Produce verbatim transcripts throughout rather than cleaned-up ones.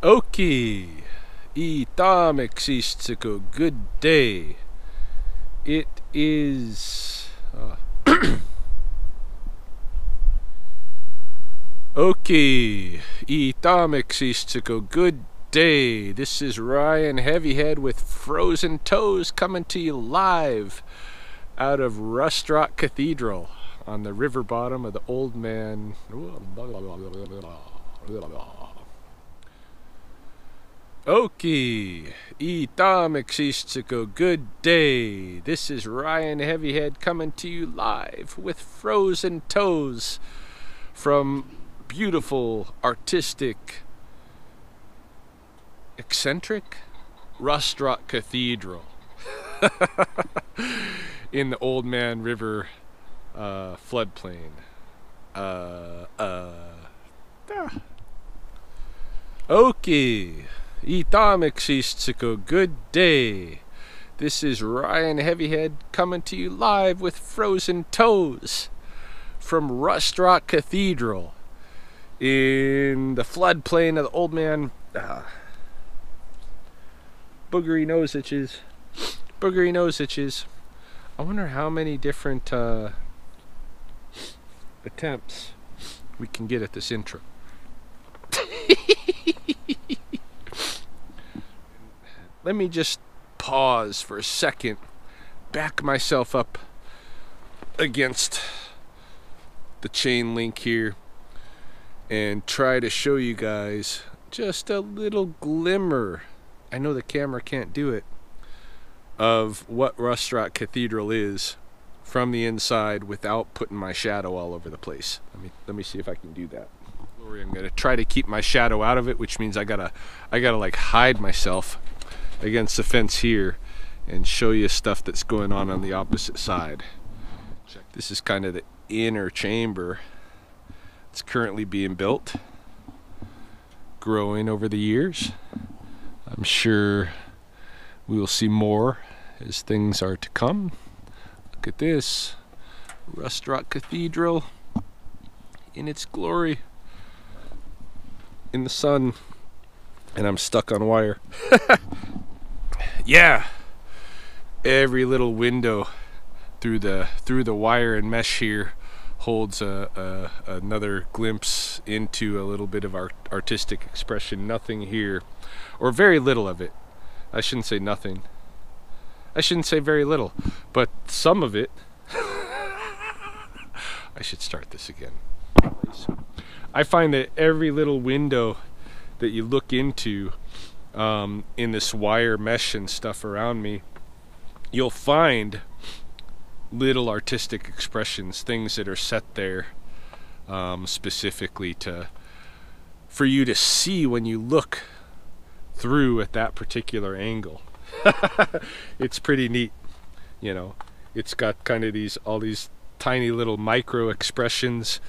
Oki, Itamiksistsuko, good day. It is uh, Oki, Itamiksistsuko, good day. This is Ryan Heavyhead with Frozen Toes coming to you live out of Rust Rock Cathedral on the river bottom of the old man. Oki, Itamiksistsuko, good day. This is Ryan Heavyhead coming to you live with Frozen Toes from beautiful, artistic, eccentric Rust Rock Cathedral in the Old Man River uh, floodplain. Uh, uh, ah. Oki, Itamiksistsuko, good day. This is Ryan Heavyhead coming to you live with Frozen Toes from Rust Rock Cathedral in the floodplain of the old man. Uh, boogery nose itches. Boogery nose itches. I wonder how many different uh, attempts we can get at this intro. Let me just pause for a second, back myself up against the chain link here, and try to show you guys just a little glimmer, I know the camera can't do it, of what Rust Rock Cathedral is from the inside without putting my shadow all over the place. Let me, let me see if I can do that. I'm gonna try to keep my shadow out of it, which means I gotta, I gotta like hide myself against the fence here and show you stuff that's going on on the opposite side. Check. This is kind of the inner chamber. It's currently being built, growing over the years. I'm sure we will see more as things are to come. Look at this, Rust Rock Cathedral in its glory, in the sun, and I'm stuck on wire. Yeah, every little window through the through the wire and mesh here holds a, a another glimpse into a little bit of art, artistic expression. Nothing here, or very little of it. I shouldn't say nothing. I shouldn't say very little, but some of it. I should start this again. I find that every little window that you look into Um, in this wire mesh and stuff around me, you'll find little artistic expressions, things that are set there um, specifically to for you to see when you look through at that particular angle. It's pretty neat, you know. It's got kind of these all these tiny little micro expressions,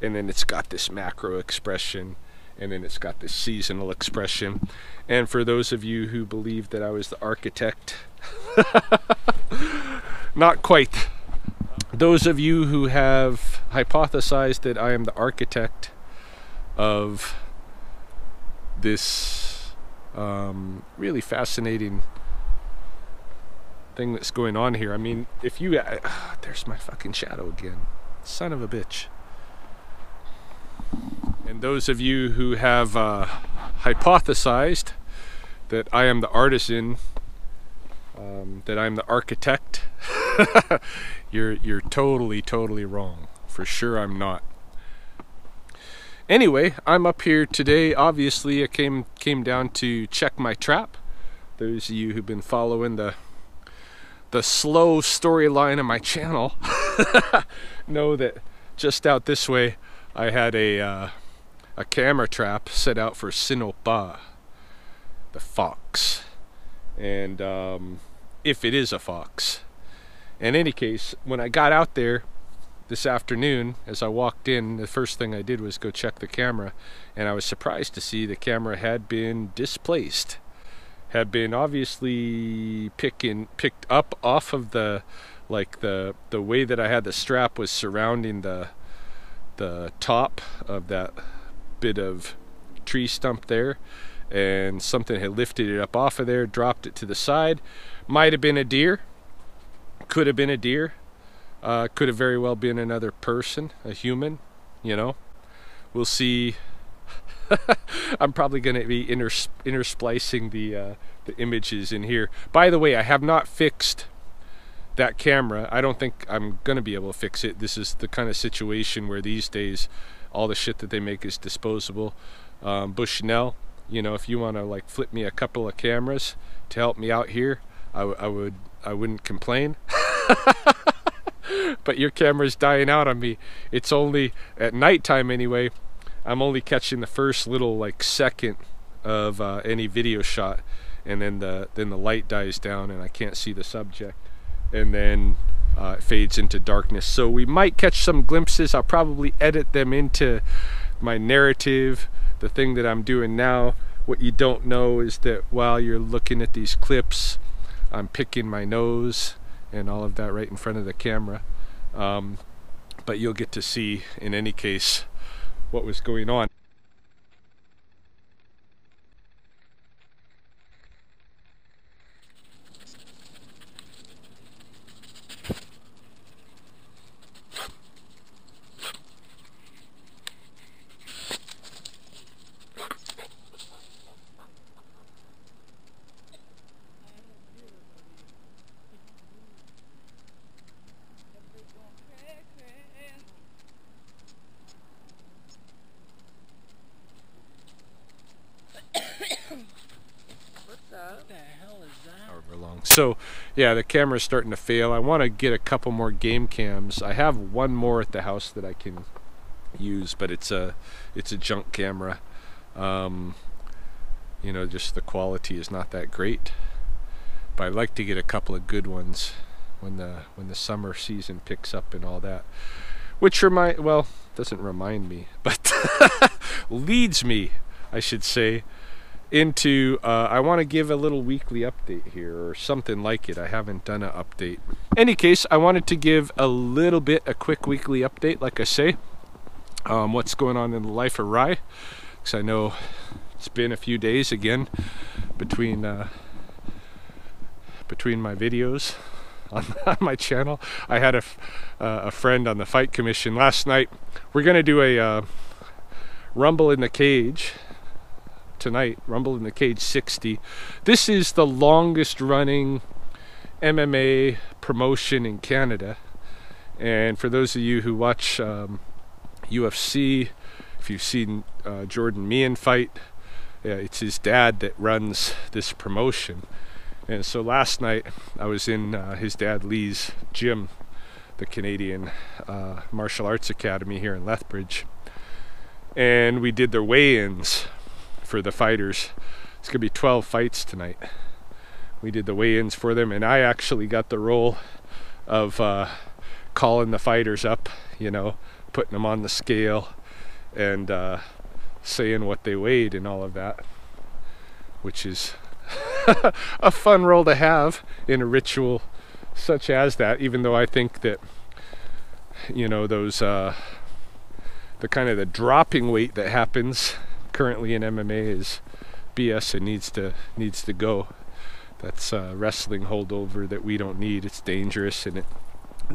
and then it's got this macro expression, and then it's got this seasonal expression. And for those of you who believe that I was the architect, not quite. Those of you who have hypothesized that I am the architect of this um, really fascinating thing that's going on here. I mean, if you, uh, there's my fucking shadow again, son of a bitch. And those of you who have uh, hypothesized that I am the artisan, um, that I'm the architect, you're you're totally, totally wrong. For sure I'm not. Anyway, I'm up here today. Obviously, I came came down to check my trap. Those of you who've been following the the slow storyline of my channel know that just out this way, I had a uh, a camera trap set out for Sinopah, the fox, and um, if it is a fox. In any case, when I got out there this afternoon, as I walked in, the first thing I did was go check the camera, and I was surprised to see the camera had been displaced, had been obviously picking picked up off of the like the the way that I had the strap was surrounding the the top of that bit of tree stump there, and something had lifted it up off of there, dropped it to the side. Might have been a deer, could have been a deer, uh, could have very well been another person, a human, you know. We'll see. I'm probably going to be inters intersplicing the, uh, the images in here. By the way, I have not fixed that camera. I don't think I'm going to be able to fix it. This is the kind of situation where these days all the shit that they make is disposable. Um, Bushnell, you know, if you want to like flip me a couple of cameras to help me out here, I, I would, I wouldn't complain. But your camera's dying out on me. It's only at nighttime anyway. I'm only catching the first little like second of uh, any video shot, and then the then the light dies down and I can't see the subject, and then uh, it fades into darkness. So we might catch some glimpses. I'll probably edit them into my narrative, the thing that I'm doing now. What you don't know is that while you're looking at these clips, I'm picking my nose and all of that right in front of the camera. Um, but you'll get to see, in any case, what was going on. So yeah, the camera's starting to fail. I want to get a couple more game cams. I have one more at the house that I can use, but it's a it's a junk camera. Um, you know, just the quality is not that great. But I'd like to get a couple of good ones when the when the summer season picks up and all that. Which remind well, doesn't remind me, but leads me, I should say, into uh, I want to give a little weekly update here or something like it. I haven't done an update. Any case, I wanted to give a little bit a quick weekly update, like I say, um, what's going on in the life of Rye, because I know it's been a few days again between uh, between my videos on, on my channel. I had a, uh, a friend on the Fight Commission last night. We're gonna do a uh, Rumble in the Cage tonight, Rumble in the Cage sixty. This is the longest running M M A promotion in Canada, and for those of you who watch um, U F C, if you've seen uh, Jordan Meehan fight, uh, it's his dad that runs this promotion. And so last night I was in uh, his dad Lee's gym, the Canadian uh, Martial Arts Academy here in Lethbridge, and we did their weigh-ins for the fighters. It's gonna be twelve fights tonight. We did the weigh-ins for them, and I actually got the role of uh, calling the fighters up, you know, putting them on the scale and uh, saying what they weighed and all of that, which is a fun role to have in a ritual such as that, even though I think that, you know, those uh, the kind of the dropping weight that happens currently in M M A is B S and needs to needs to go. That's a wrestling holdover that we don't need. It's dangerous and it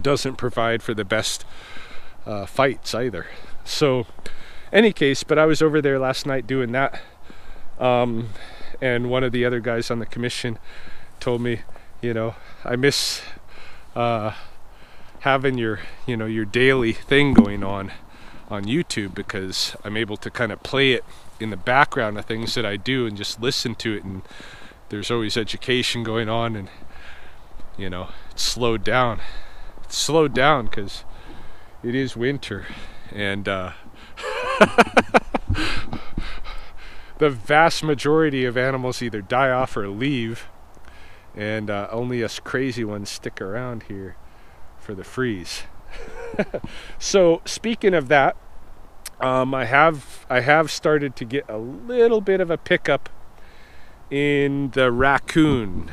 doesn't provide for the best uh, fights either. So, any case, but I was over there last night doing that, um, and one of the other guys on the commission told me, you know, I miss uh, having your you know your daily thing going on on YouTube, because I'm able to kind of play it in the background of things that I do and just listen to it, and there's always education going on, and you know, it's slowed down. It's slowed down because it is winter, and uh, the vast majority of animals either die off or leave, and uh, only us crazy ones stick around here for the freeze. So speaking of that, um, I have I have started to get a little bit of a pickup in the raccoon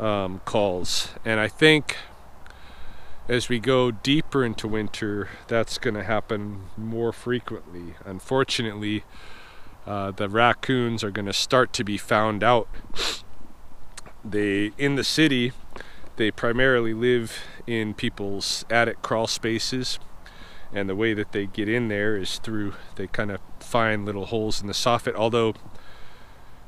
um, calls, and I think as we go deeper into winter, that's going to happen more frequently. Unfortunately, uh, the raccoons are going to start to be found out. They, in the city, they primarily live in people's attic crawl spaces, and the way that they get in there is through, they kind of find little holes in the soffit, although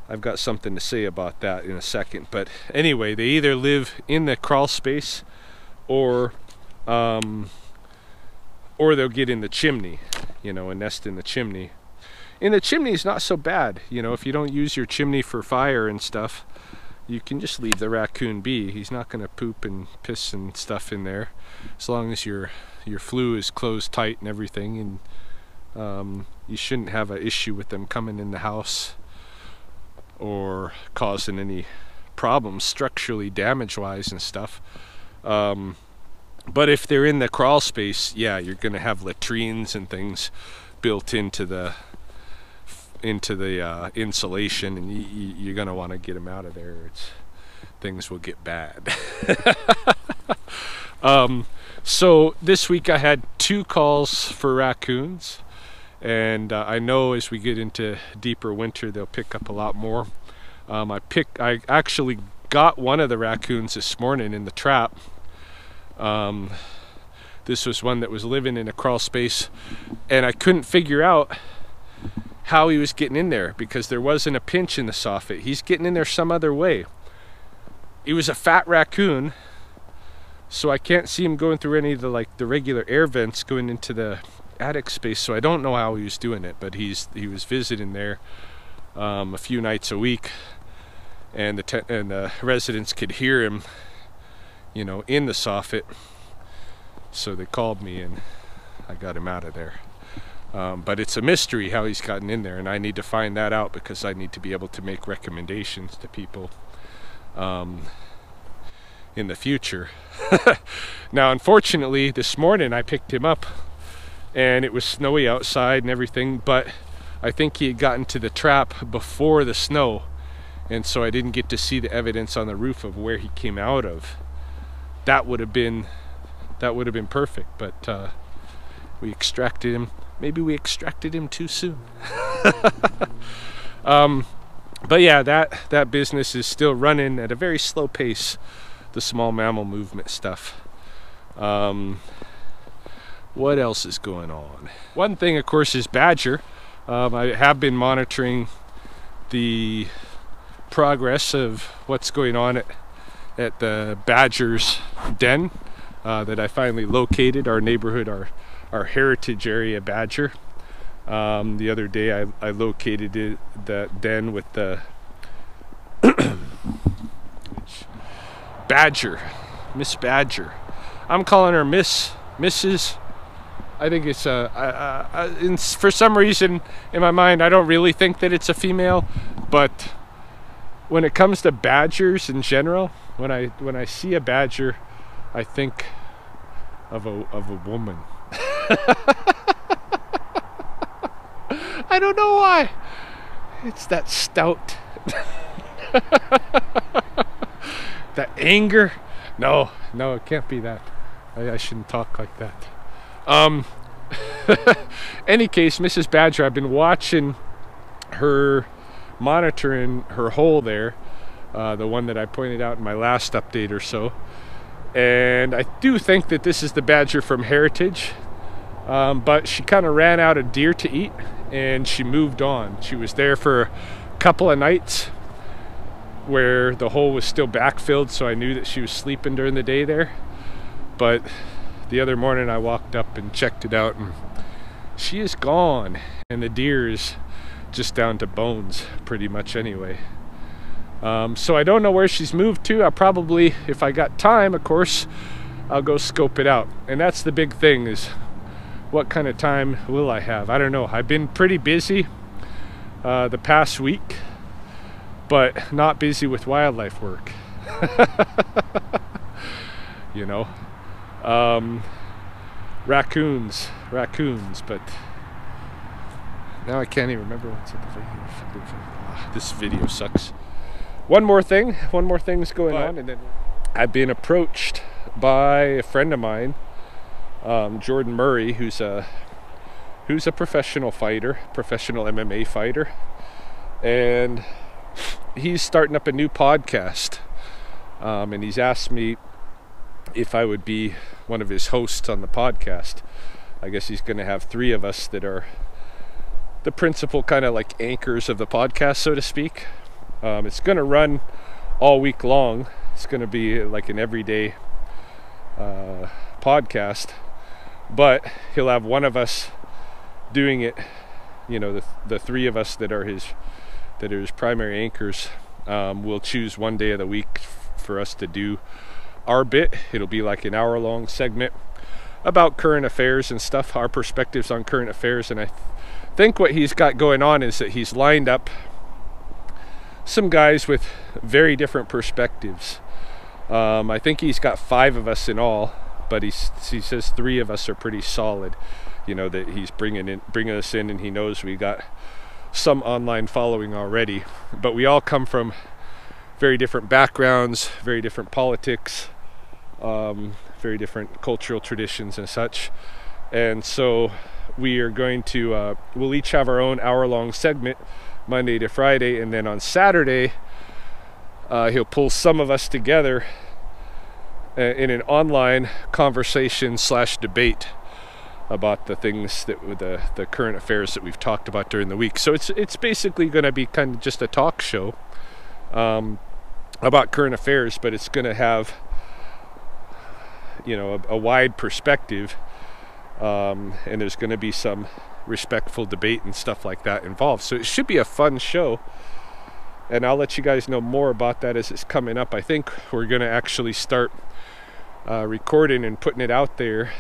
I've got something to say about that in a second. But anyway, they either live in the crawl space or um, or they'll get in the chimney, you know, and nest in the chimney. And the chimney is not so bad, you know, if you don't use your chimney for fire and stuff, you can just leave the raccoon be. He's not going to poop and piss and stuff in there, as long as your your flue is closed tight and everything, and um, you shouldn't have an issue with them coming in the house or causing any problems structurally damage wise and stuff. Um, but if they're in the crawl space, yeah, you're going to have latrines and things built into the into the uh, insulation, and you, you, you're going to want to get them out of there. It's, things will get bad. um, so this week I had two calls for raccoons, and uh, I know as we get into deeper winter they'll pick up a lot more. Um, I pick, I actually got one of the raccoons this morning in the trap. Um, this was one that was living in a crawl space, and I couldn't figure out how he was getting in there, because there wasn't a pinch in the soffit. He's getting in there some other way. He was a fat raccoon, so I can't see him going through any of the like the regular air vents going into the attic space, so I don't know how he was doing it, but he's he was visiting there um, a few nights a week, and the te and the residents could hear him, you know, in the soffit, so they called me and I got him out of there. Um, but it's a mystery how he's gotten in there, and I need to find that out, because I need to be able to make recommendations to people um, in the future. Now, unfortunately, this morning I picked him up, and it was snowy outside and everything, but I think he had gotten to the trap before the snow, and so I didn't get to see the evidence on the roof of where he came out of. That would have been, that would have been perfect, but uh, we extracted him. Maybe we extracted him too soon. um, but yeah, that, that business is still running at a very slow pace, the small mammal movement stuff. Um, what else is going on? One thing, of course, is badger. Um, I have been monitoring the progress of what's going on at, at the badger's den uh, that I finally located. Our neighborhood, our our heritage area badger. Um, the other day I, I located it, the den with the badger, Miss Badger. I'm calling her Miss, Missus I think it's a, a, a, a it's, for some reason in my mind I don't really think that it's a female, but when it comes to badgers in general, when I, when I see a badger, I think of a, of a woman. I don't know why. It's that stout. That anger. No, no, it can't be that. I, I shouldn't talk like that. Um, any case, Missus Badger, I've been watching her, monitoring her hole there, uh, the one that I pointed out in my last update or so. And I do think that this is the badger from Heritage. Um, but she kind of ran out of deer to eat, and she moved on. She was there for a couple of nights where the hole was still backfilled, so I knew that she was sleeping during the day there. But the other morning I walked up and checked it out, and she is gone, and the deer is just down to bones pretty much anyway. Um, so I don't know where she's moved to. I probably, if I got time, of course, I'll go scope it out. And that's the big thing, is what kind of time will I have? I don't know. I've been pretty busy uh, the past week, but not busy with wildlife work. You know, um, raccoons, raccoons, but now I can't even remember what's at the video. This video sucks. One more thing, one more thing is going but, on, and then I've been approached by a friend of mine, Um, Jordan Murray, who's a who's a professional fighter, professional M M A fighter, and he's starting up a new podcast, um, and he's asked me if I would be one of his hosts on the podcast. I guess he's going to have three of us that are the principal kind of like anchors of the podcast, so to speak. Um, it's going to run all week long. It's going to be like an everyday uh, podcast, but he'll have one of us doing it, you know, the, the three of us that are his that are his primary anchors. Um, we'll choose one day of the week for us to do our bit. It'll be like an hour long segment about current affairs and stuff, our perspectives on current affairs. And I th- think what he's got going on is that he's lined up some guys with very different perspectives. Um, I think he's got five of us in all, but he's, he says three of us are pretty solid. You know, that he's bringing in, bringing us in, and he knows we got some online following already. But we all come from very different backgrounds, very different politics, um, very different cultural traditions and such. And so we are going to, uh, we'll each have our own hour-long segment Monday to Friday, and then on Saturday uh, he'll pull some of us together in an online conversation slash debate about the things that the the current affairs that we've talked about during the week. So it's it's basically going to be kind of just a talk show um, about current affairs, but it's going to have, you know, a, a wide perspective, um, and there's going to be some respectful debate and stuff like that involved. So it should be a fun show, and I'll let you guys know more about that as it's coming up. I think we're going to actually start uh, recording and putting it out there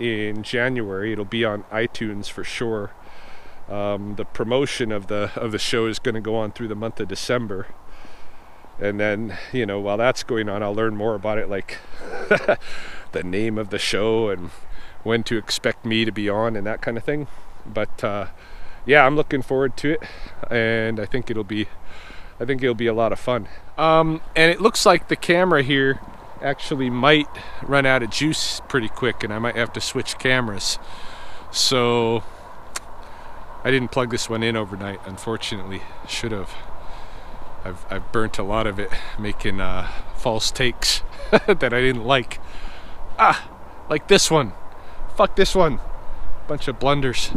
in January. It'll be on iTunes for sure. Um, the promotion of the of the show is going to go on through the month of December, and then, you know, while that's going on, I'll learn more about it, like the name of the show and when to expect me to be on and that kind of thing. But uh, yeah, I'm looking forward to it, and I think it'll be I think it'll be a lot of fun. Um, and it looks like the camera here actually might run out of juice pretty quick, and I might have to switch cameras. So I didn't plug this one in overnight, unfortunately. Should have. I've, I've burnt a lot of it making uh, false takes that I didn't like. Ah, like this one. Fuck this one. Bunch of blunders.